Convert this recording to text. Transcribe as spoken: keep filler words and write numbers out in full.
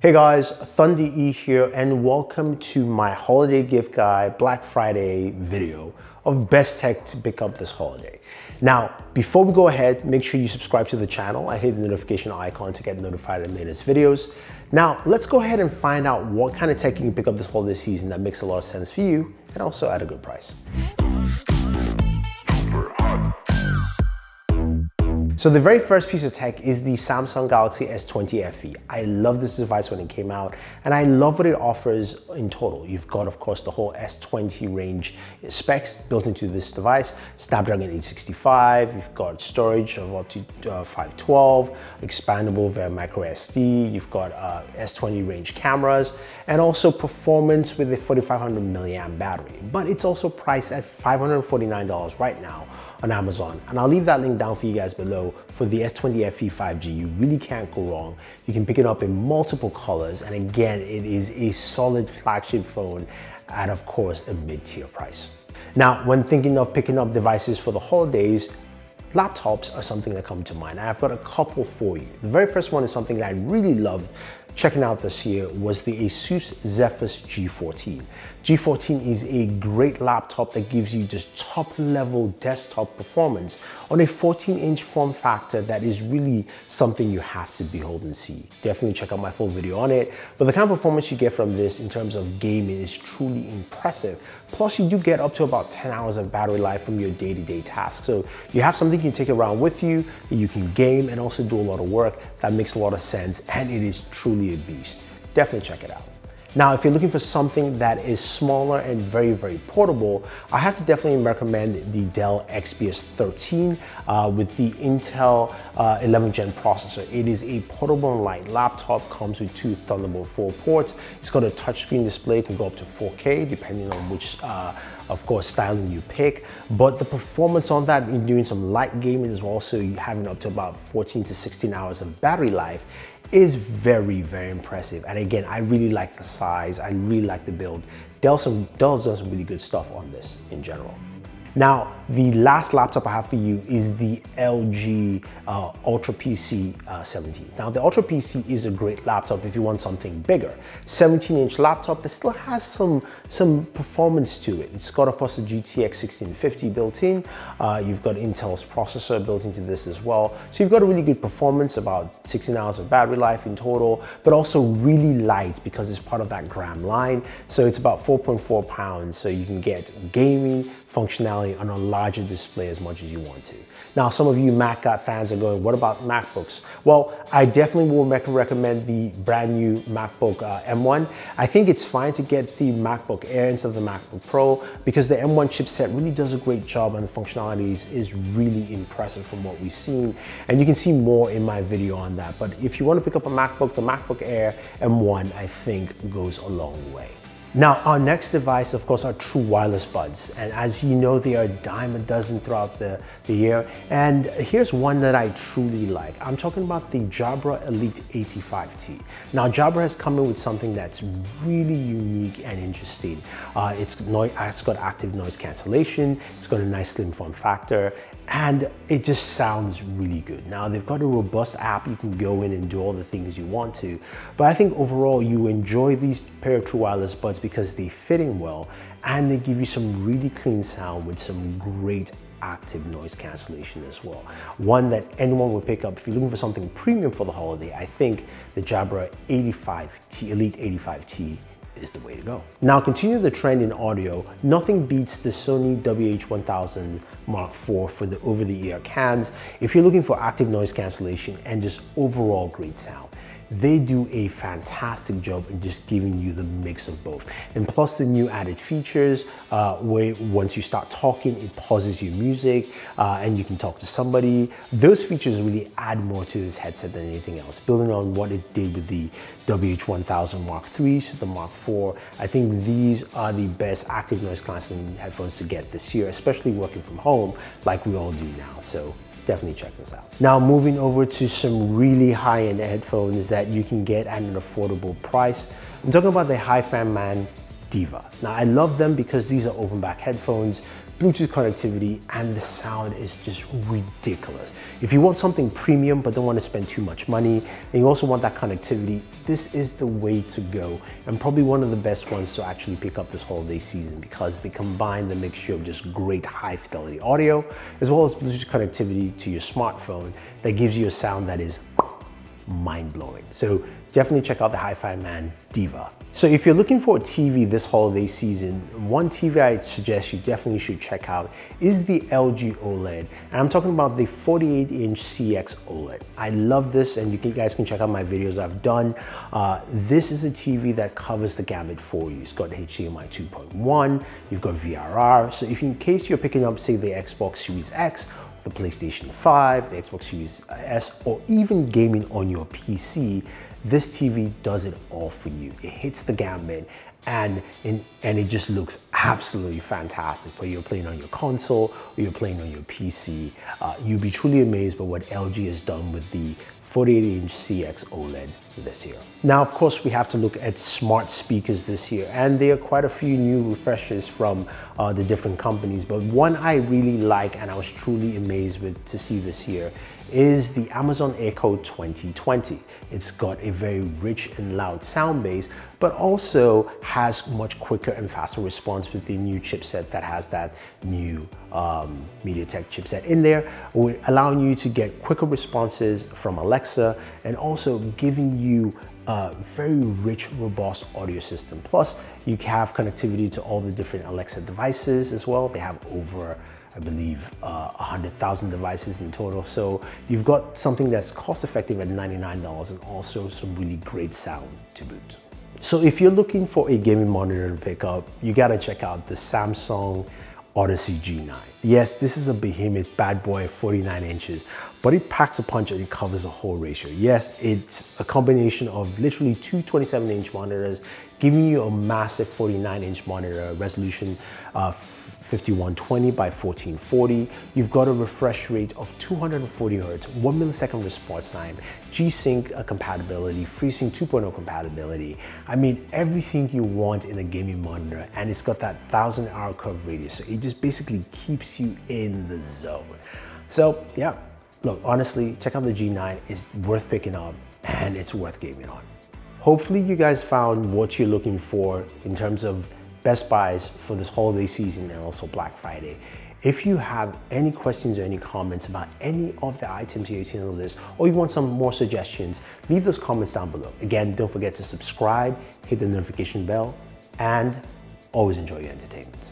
Hey guys, Thundee E here and welcome to my holiday gift guide Black Friday video of best tech to pick up this holiday. Now, before we go ahead, make sure you subscribe to the channel and hit the notification icon to get notified of the latest videos. Now, let's go ahead and find out what kind of tech you can pick up this holiday season that makes a lot of sense for you and also at a good price. So the very first piece of tech is the Samsung Galaxy S twenty F E. I love this device when it came out, and I love what it offers in total. You've got, of course, the whole S twenty range specs built into this device. Snapdragon eight sixty-five, you've got storage of up to uh, five twelve, expandable via micro S D, you've got uh, S twenty range cameras, and also performance with a forty-five hundred milliamp battery. But it's also priced at five hundred forty-nine dollars right now on Amazon, and I'll leave that link down for you guys below for the S twenty F E five G. You really can't go wrong. You can pick it up in multiple colors, and again, it is a solid flagship phone at, of course, a mid-tier price. Now, when thinking of picking up devices for the holidays, laptops are something that come to mind. I've got a couple for you. The very first one is something that I really loved checking out this year was the Asus Zephyrus G fourteen. G fourteen is a great laptop that gives you just top level desktop performance on a fourteen inch form factor that is really something you have to behold and see. Definitely check out my full video on it, but the kind of performance you get from this in terms of gaming is truly impressive. Plus you do get up to about ten hours of battery life from your day-to-day tasks. So you have something you can take around with you, that you can game and also do a lot of work. That makes a lot of sense, and it is truly a beast. Definitely check it out. Now, if you're looking for something that is smaller and very, very portable, I have to definitely recommend the Dell X P S thirteen uh, with the Intel uh, eleventh gen processor. It is a portable and light laptop, comes with two Thunderbolt four ports. It's got a touchscreen display, can go up to four K depending on which, uh, of course, styling you pick. But the performance on that, you're doing some light gaming as well, so you're having up to about fourteen to sixteen hours of battery life, is very, very impressive. And again, I really like the size, I really like the build. Dell's done some really good stuff on this in general. Now, the last laptop I have for you is the L G uh, Ultra P C uh, seventeen. Now, the Ultra P C is a great laptop if you want something bigger. seventeen inch laptop that still has some, some performance to it. It's got, of course, a G T X sixteen fifty built in. Uh, you've got Intel's processor built into this as well. So you've got a really good performance, about sixteen hours of battery life in total, but also really light because it's part of that gram line. So it's about four point four pounds, so you can get gaming, functionality, on a larger display as much as you want to. Now, some of you Mac fans are going, what about MacBooks? Well, I definitely will recommend the brand new MacBook uh, M one. I think it's fine to get the MacBook Air instead of the MacBook Pro because the M one chipset really does a great job and the functionalities is really impressive from what we've seen. And you can see more in my video on that. But if you want to pick up a MacBook, the MacBook Air M one, I think, goes a long way. Now, our next device, of course, are true wireless buds. And as you know, they are a dime a dozen throughout the, the year. And here's one that I truly like. I'm talking about the Jabra Elite eighty-five T. Now, Jabra has come in with something that's really unique and interesting. Uh, it's, it's got active noise cancellation. It's got a nice slim form factor. And it just sounds really good. Now, they've got a robust app. You can go in and do all the things you want to. But I think overall, you enjoy these pair of true wireless buds because they fit in well and they give you some really clean sound with some great active noise cancellation as well. One that anyone will pick up if you're looking for something premium for the holiday. I think the Jabra eighty-five T, Elite eighty-five T is the way to go. Now, continue the trend in audio. Nothing beats the Sony W H one thousand Mark four for the over-the-ear cans if you're looking for active noise cancellation and just overall great sound. They do a fantastic job in just giving you the mix of both. And plus the new added features uh, where once you start talking, it pauses your music uh, and you can talk to somebody. Those features really add more to this headset than anything else. Building on what it did with the W H one thousand Mark three to the Mark four, I think these are the best active noise cancelling headphones to get this year, especially working from home like we all do now. So definitely check this out. Now, moving over to some really high-end headphones that you can get at an affordable price. I'm talking about the HiFiMan Deva. Now, I love them because these are open back headphones. Bluetooth connectivity, and the sound is just ridiculous. If you want something premium but don't want to spend too much money, and you also want that connectivity, this is the way to go, and probably one of the best ones to actually pick up this holiday season, because they combine the mixture of just great high fidelity audio as well as Bluetooth connectivity to your smartphone that gives you a sound that is mind-blowing. So definitely check out the HiFiMan Deva. So if you're looking for a T V this holiday season, one T V I suggest you definitely should check out is the L G OLED. And I'm talking about the forty-eight inch C X OLED. I love this, and you, can, you guys can check out my videos I've done. Uh, this is a T V that covers the gamut for you. It's got H D M I two point one, you've got V R R. So if in case you're picking up, say, the Xbox Series X, the PlayStation five, the Xbox Series S, or even gaming on your P C, this T V does it all for you. It hits the gamut, and, and, and it just looks absolutely fantastic. Whether you're playing on your console or you're playing on your P C, uh, you'll be truly amazed by what L G has done with the forty-eight inch C X OLED this year. Now, of course, we have to look at smart speakers this year, and there are quite a few new refreshes from uh, the different companies, but one I really like and I was truly amazed with to see this year is the Amazon Echo twenty twenty. It's got a very rich and loud sound base, but also has much quicker and faster response with the new chipset that has that new um, MediaTek chipset in there, allowing you to get quicker responses from Alexa and also giving you a very rich, robust audio system. Plus, you have connectivity to all the different Alexa devices as well. They have over, I believe, uh, one hundred thousand devices in total. So you've got something that's cost effective at ninety-nine dollars and also some really great sound to boot. So if you're looking for a gaming monitor to pick up, you gotta check out the Samsung Odyssey G nine. Yes, this is a behemoth bad boy at forty-nine inches, but it packs a punch and it covers a whole ratio. Yes, it's a combination of literally two twenty-seven inch monitors, giving you a massive forty-nine inch monitor resolution, uh, fifty-one twenty by fourteen forty. You've got a refresh rate of two hundred forty hertz, one millisecond response time, G-Sync compatibility, FreeSync two point oh compatibility. I mean, everything you want in a gaming monitor, and it's got that thousand hour curve radius. So it just basically keeps you in the zone. So yeah, look, honestly, check out the G nine. It's worth picking up and it's worth gaming on. Hopefully you guys found what you're looking for in terms of best buys for this holiday season and also Black Friday. If you have any questions or any comments about any of the items you've seen on the list, or you want some more suggestions, leave those comments down below. Again, don't forget to subscribe, hit the notification bell, and always enjoy your entertainment.